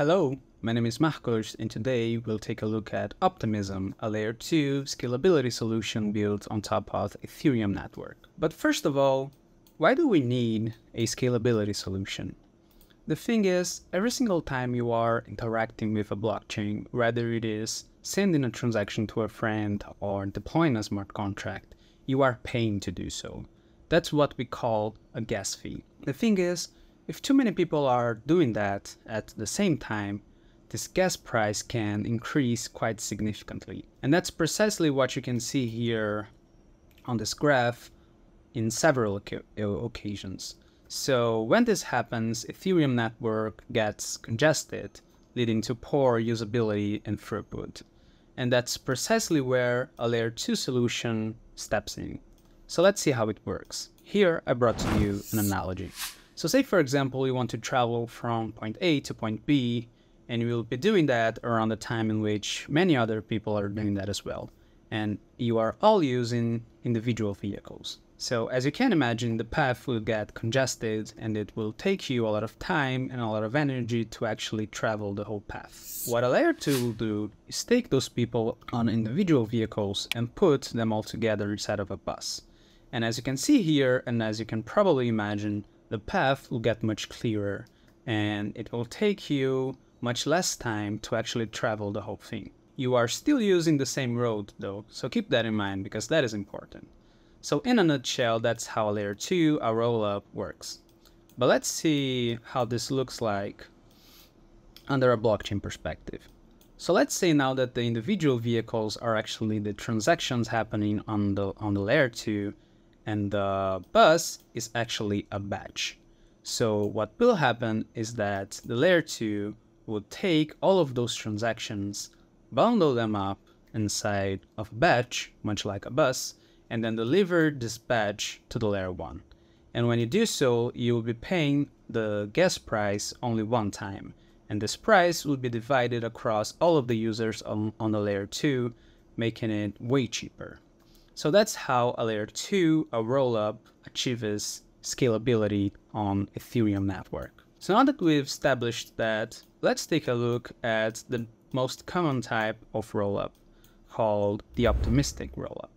Hello, my name is Marcos, and today we'll take a look at Optimism, a Layer 2 scalability solution built on top of Ethereum network. But first of all, why do we need a scalability solution? The thing is, every single time you are interacting with a blockchain, whether it is sending a transaction to a friend or deploying a smart contract, you are paying to do so. That's what we call a gas fee. The thing is, if too many people are doing that at the same time, this gas price can increase quite significantly. And that's precisely what you can see here on this graph in several occasions. So when this happens, Ethereum network gets congested, leading to poor usability and throughput. And that's precisely where a Layer 2 solution steps in. So let's see how it works. Here, I brought to you an analogy. So say, for example, you want to travel from point A to point B, and you will be doing that around the time in which many other people are doing that as well. And you are all using individual vehicles. So as you can imagine, the path will get congested, and it will take you a lot of time and a lot of energy to actually travel the whole path. What a Layer 2 will do is take those people on individual vehicles and put them all together inside of a bus. And as you can see here, and as you can probably imagine, the path will get much clearer, and it will take you much less time to actually travel the whole thing. You are still using the same road though, so keep that in mind because that is important. So in a nutshell, that's how a Layer 2, a rollup, works. But let's see how this looks like under a blockchain perspective. So let's say now that the individual vehicles are actually the transactions happening on the Layer 2, and the bus is actually a batch. So what will happen is that the Layer 2 will take all of those transactions, bundle them up inside of a batch, much like a bus, and then deliver this batch to the Layer 1. And when you do so, you will be paying the gas price only one time. And this price will be divided across all of the users on the Layer 2, making it way cheaper. So that's how a Layer 2, a rollup, achieves scalability on Ethereum network. So now that we've established that, let's take a look at the most common type of rollup, called the optimistic rollup.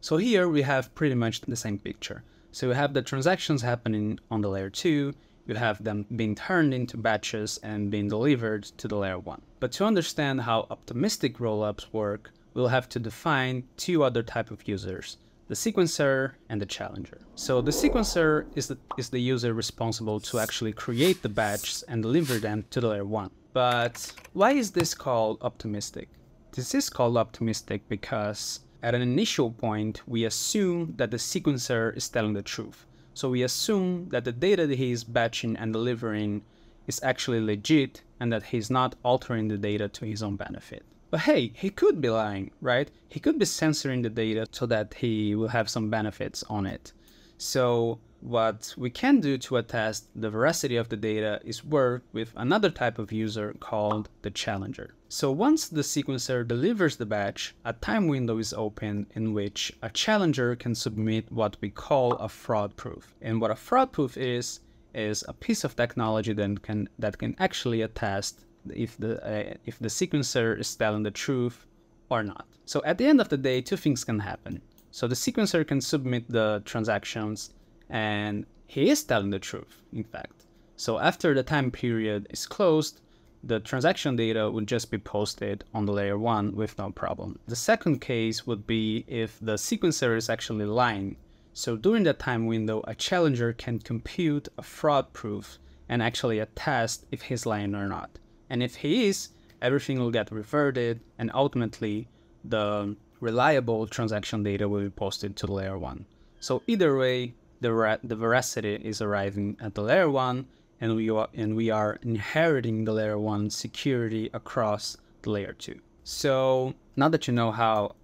So here we have pretty much the same picture. So you have the transactions happening on the Layer 2, you have them being turned into batches and being delivered to the Layer 1. But to understand how optimistic rollups work, we'll have to define two other type of users, the sequencer and the challenger. So the sequencer is the user responsible to actually create the batches and deliver them to the Layer 1. But why is this called optimistic? This is called optimistic because at an initial point, we assume that the sequencer is telling the truth. So we assume that the data that he is batching and delivering is actually legit and that he's not altering the data to his own benefit. But hey, he could be lying, right? He could be censoring the data so that he will have some benefits on it. So what we can do to attest the veracity of the data is work with another type of user called the challenger. So once the sequencer delivers the batch, a time window is open in which a challenger can submit what we call a fraud proof. And what a fraud proof is a piece of technology that can actually attest if the sequencer is telling the truth or not. So at the end of the day, two things can happen. So the sequencer can submit the transactions, and he is telling the truth, in fact. So after the time period is closed, the transaction data would just be posted on the Layer 1 with no problem. The second case would be if the sequencer is actually lying. So during that time window, a challenger can compute a fraud proof and actually attest if he's lying or not. And if he is, everything will get reverted, and ultimately the reliable transaction data will be posted to the Layer 1. So either way, the veracity is arriving at the Layer 1, and we are inheriting the Layer 1 security across the Layer 2. So now that you know how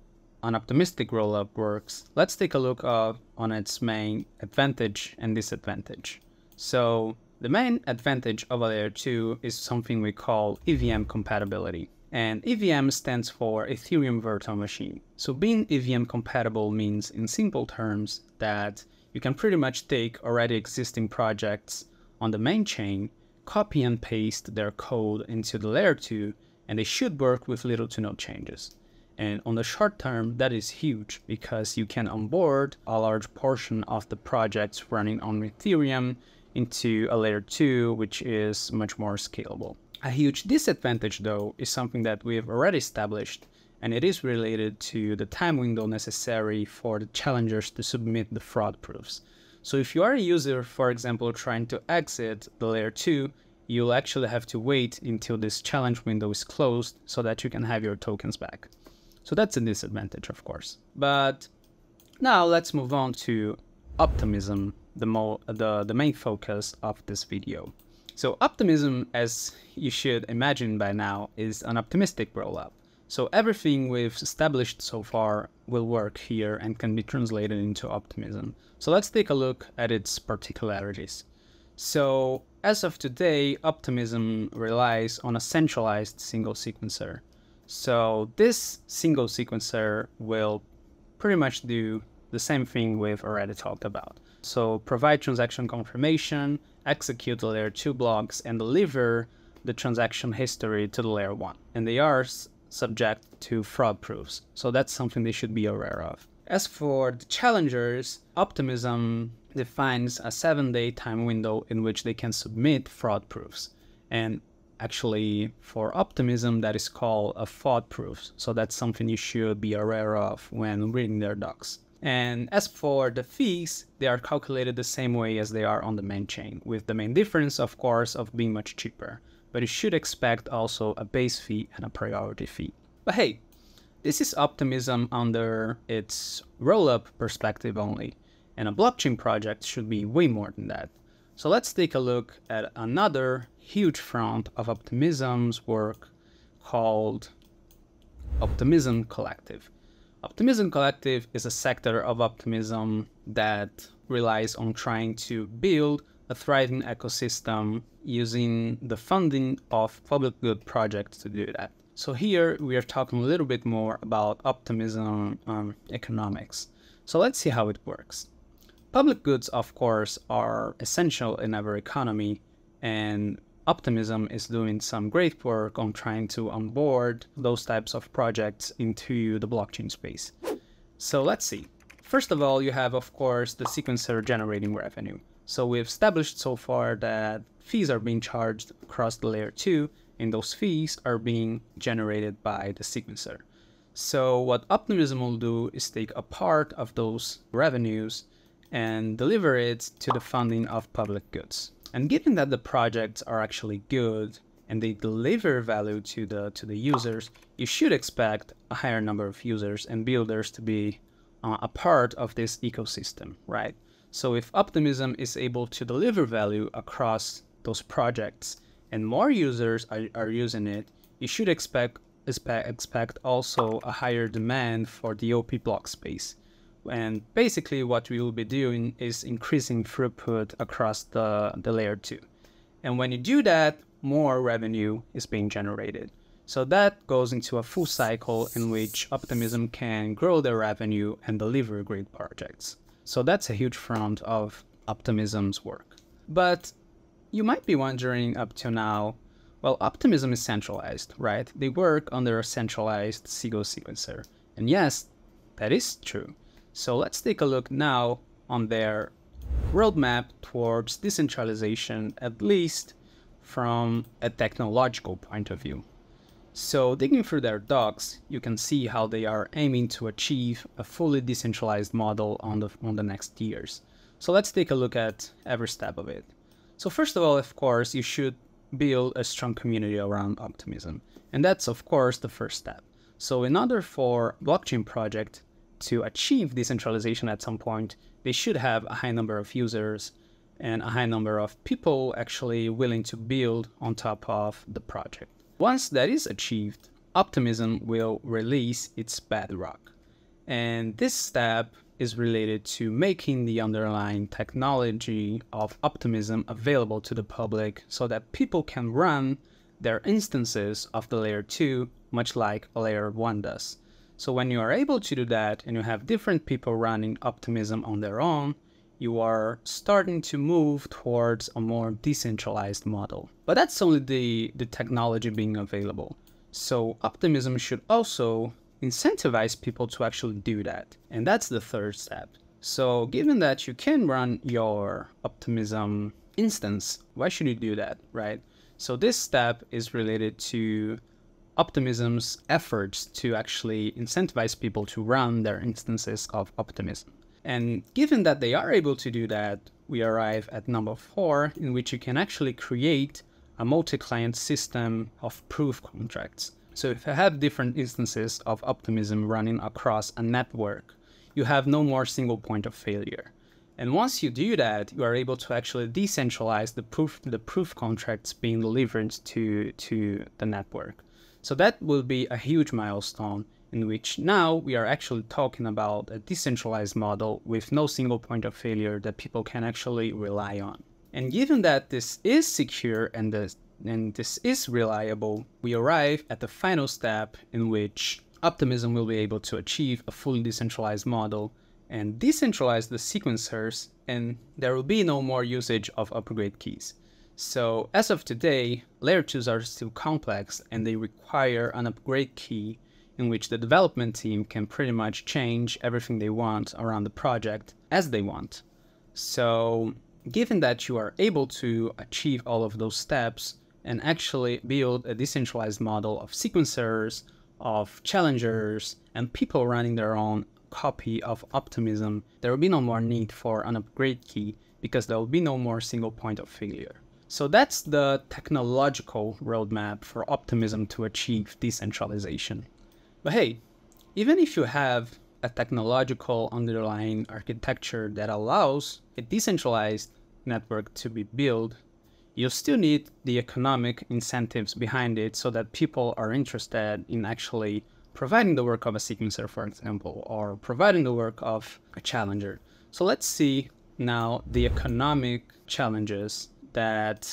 an optimistic rollup works, let's take a look on its main advantage and disadvantage. So the main advantage of a Layer 2 is something we call EVM compatibility. And EVM stands for Ethereum Virtual Machine. So being EVM compatible means, in simple terms, that you can pretty much take already existing projects on the main chain, copy and paste their code into the layer 2, and they should work with little to no changes. And on the short term, that is huge because you can onboard a large portion of the projects running on Ethereum into a layer 2, which is much more scalable. A huge disadvantage, though, is something that we've already established, and it is related to the time window necessary for the challengers to submit the fraud proofs. So if you are a user, for example, trying to exit the layer 2, you'll actually have to wait until this challenge window is closed so that you can have your tokens back. So that's a disadvantage, of course. But now let's move on to Optimism, the main focus of this video. So Optimism, as you should imagine by now, is an optimistic rollup. So everything we've established so far will work here and can be translated into Optimism. So let's take a look at its particularities. So as of today, Optimism relies on a centralized single sequencer. So this single sequencer will pretty much do the same thing we've already talked about. So provide transaction confirmation, execute the layer 2 blocks, and deliver the transaction history to the layer 1. And they are subject to fraud proofs. So that's something they should be aware of. As for the challengers, Optimism defines a 7-day time window in which they can submit fraud proofs. And actually, for Optimism, that is called a fraud proof. So that's something you should be aware of when reading their docs. And as for the fees, they are calculated the same way as they are on the main chain, with the main difference, of course, of being much cheaper. But you should expect also a base fee and a priority fee. But hey, this is Optimism under its rollup perspective only. And a blockchain project should be way more than that. So let's take a look at another huge front of Optimism's work called Optimism Collective. Optimism Collective is a sector of Optimism that relies on trying to build a thriving ecosystem using the funding of public good projects to do that. So here we are talking a little bit more about Optimism economics. So let's see how it works. Public goods, of course, are essential in our economy, and Optimism is doing some great work on trying to onboard those types of projects into the blockchain space. So let's see. First of all, you have, of course, the sequencer generating revenue. So we've established so far that fees are being charged across the layer 2, and those fees are being generated by the sequencer. So what Optimism will do is take a part of those revenues and deliver it to the funding of public goods. And given that the projects are actually good and they deliver value to the users, you should expect a higher number of users and builders to be a part of this ecosystem, right? So if Optimism is able to deliver value across those projects and more users are using it, you should expect also a higher demand for the OP block space. And basically what we will be doing is increasing throughput across the layer 2. And when you do that, more revenue is being generated. So that goes into a full cycle in which Optimism can grow their revenue and deliver great projects. So that's a huge front of Optimism's work. But you might be wondering up to now, well, Optimism is centralized, right? They work under a centralized single sequencer. And yes, that is true. So let's take a look now on their roadmap towards decentralization, at least from a technological point of view. So digging through their docs, you can see how they are aiming to achieve a fully decentralized model on the next years. So let's take a look at every step of it. So first of all, of course, you should build a strong community around Optimism. And that's, of course, the first step. So in order for blockchain project to achieve decentralization at some point, they should have a high number of users and a high number of people actually willing to build on top of the project. Once that is achieved, Optimism will release its Bedrock. And this step is related to making the underlying technology of Optimism available to the public so that people can run their instances of the layer 2, much like layer 1 does. So when you are able to do that and you have different people running Optimism on their own, you are starting to move towards a more decentralized model. But that's only the technology being available. So Optimism should also incentivize people to actually do that. And that's the third step. So given that you can run your Optimism instance, why should you do that, right? So this step is related to Optimism's efforts to actually incentivize people to run their instances of Optimism. And given that they are able to do that, we arrive at number 4, in which you can actually create a multi-client system of proof contracts. So if you have different instances of Optimism running across a network, you have no more single point of failure. And once you do that, you are able to actually decentralize the proof contracts being delivered to the network. So that will be a huge milestone, in which now we are actually talking about a decentralized model with no single point of failure that people can actually rely on. And given that this is secure and this is reliable, we arrive at the final step, in which Optimism will be able to achieve a fully decentralized model and decentralize the sequencers, and there will be no more usage of upgrade keys. So as of today, Layer 2s are still complex and they require an upgrade key, in which the development team can pretty much change everything they want around the project as they want. So given that you are able to achieve all of those steps and actually build a decentralized model of sequencers, of challengers, and people running their own copy of Optimism, there will be no more need for an upgrade key because there will be no more single point of failure. So that's the technological roadmap for Optimism to achieve decentralization. But hey, even if you have a technological underlying architecture that allows a decentralized network to be built, you still need the economic incentives behind it so that people are interested in actually providing the work of a sequencer, for example, or providing the work of a challenger. So let's see now the economic challenges that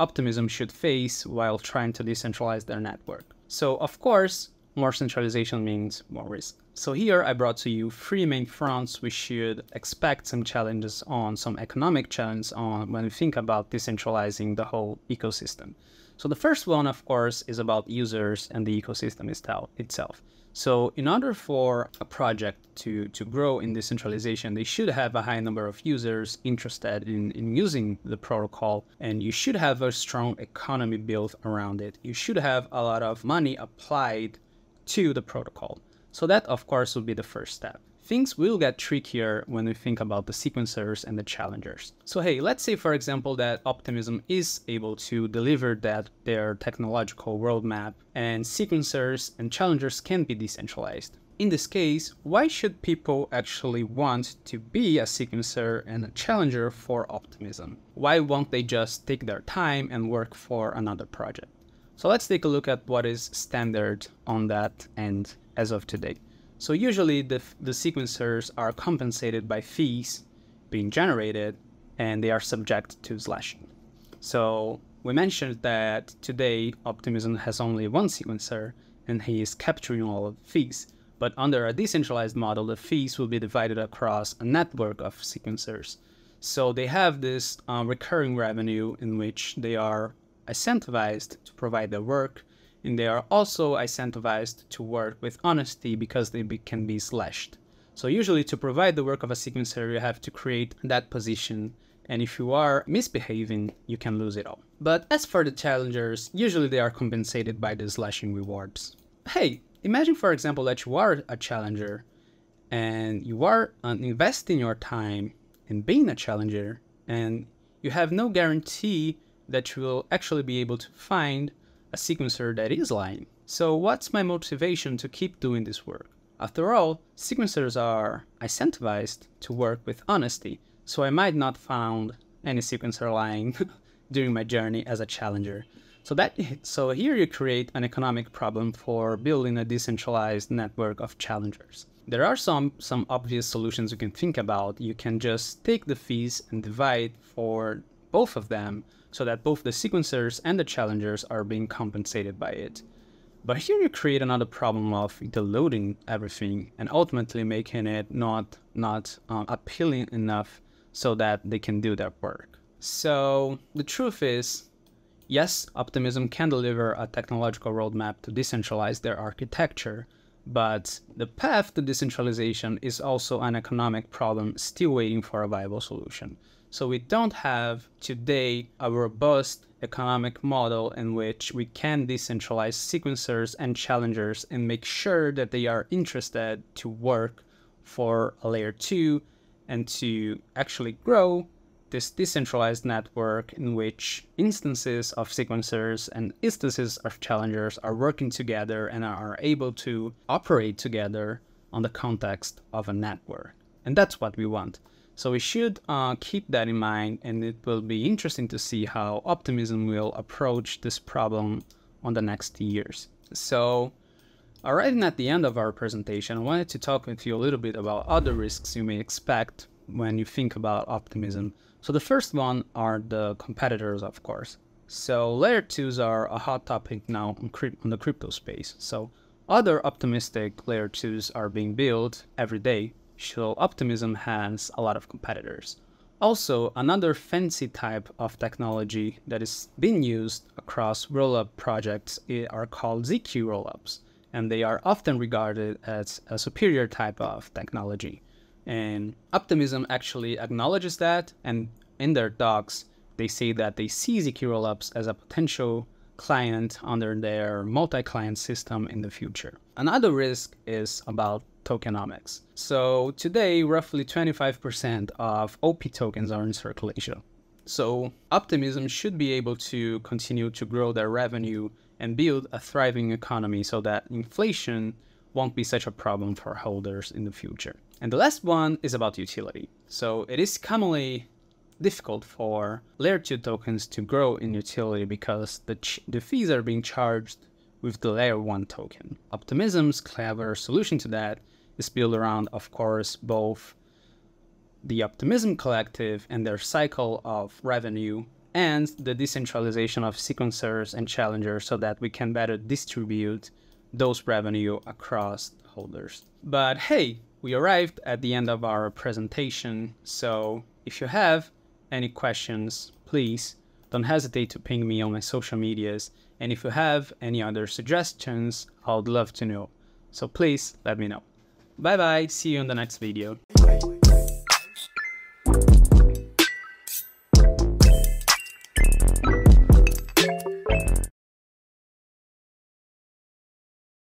Optimism should face while trying to decentralize their network. So of course, more centralization means more risk. So here I brought to you 3 main fronts we should expect some challenges on, some economic challenges on, when we think about decentralizing the whole ecosystem. So the first one, of course, is about users and the ecosystem itself. So in order for a project to grow in decentralization, they should have a high number of users interested in using the protocol, and you should have a strong economy built around it. You should have a lot of money applied to the protocol. So that, of course, will be the first step. Things will get trickier when we think about the sequencers and the challengers. So hey, let's say, for example, that Optimism is able to deliver their technological roadmap, and sequencers and challengers can be decentralized. In this case, why should people actually want to be a sequencer and a challenger for Optimism? Why won't they just take their time and work for another project? So let's take a look at what is standard on that end as of today. So usually the sequencers are compensated by fees being generated, and they are subject to slashing. So we mentioned that today Optimism has only one sequencer and he is capturing all of the fees, but under a decentralized model, the fees will be divided across a network of sequencers. So they have this recurring revenue, in which they are incentivized to provide their work, and they are also incentivized to work with honesty because they can be slashed. So usually to provide the work of a sequencer, you have to create that position, and if you are misbehaving, you can lose it all. But as for the challengers, usually they are compensated by the slashing rewards. Hey, imagine, for example, that you are a challenger and you are investing your time in being a challenger, and you have no guarantee that you will actually be able to find a sequencer that is lying. So what's my motivation to keep doing this work? After all, sequencers are incentivized to work with honesty, so I might not found any sequencer lying during my journey as a challenger. So here you create an economic problem for building a decentralized network of challengers. There are some obvious solutions you can think about. You can just take the fees and divide for both of them, so that both the sequencers and the challengers are being compensated by it. But here you create another problem of diluting everything and ultimately making it not appealing enough so that they can do that work. So the truth is, yes, Optimism can deliver a technological roadmap to decentralize their architecture, but the path to decentralization is also an economic problem still waiting for a viable solution. So we don't have today a robust economic model in which we can decentralize sequencers and challengers and make sure that they are interested to work for a layer 2 and to actually grow this decentralized network in which instances of sequencers and instances of challengers are working together and are able to operate together on the context of a network. And that's what we want. So we should keep that in mind, and it will be interesting to see how Optimism will approach this problem on the next years. So already at the end of our presentation, I wanted to talk with you a little bit about other risks you may expect when you think about Optimism. So the first one are the competitors, of course. So layer 2s are a hot topic now on the crypto space. So other optimistic layer 2s are being built every day. So Optimism has a lot of competitors. Also, another fancy type of technology that is being used across rollup projects are called ZK rollups, and they are often regarded as a superior type of technology. And Optimism actually acknowledges that, and in their docs, they say that they see ZK rollups as a potential client under their multi-client system in the future. Another risk is about tokenomics. So today, roughly 25% of OP tokens are in circulation. So Optimism should be able to continue to grow their revenue and build a thriving economy so that inflation won't be such a problem for holders in the future. And the last one is about utility. So it is commonly difficult for layer 2 tokens to grow in utility because the fees are being charged with the layer 1 token. Optimism's clever solution to that is built around, of course, both the Optimism Collective and their cycle of revenue and the decentralization of sequencers and challengers so that we can better distribute those revenue across holders. But hey, we arrived at the end of our presentation. So if you have any questions, please don't hesitate to ping me on my social medias. And if you have any other suggestions, I would love to know. So please let me know. Bye bye. See you in the next video.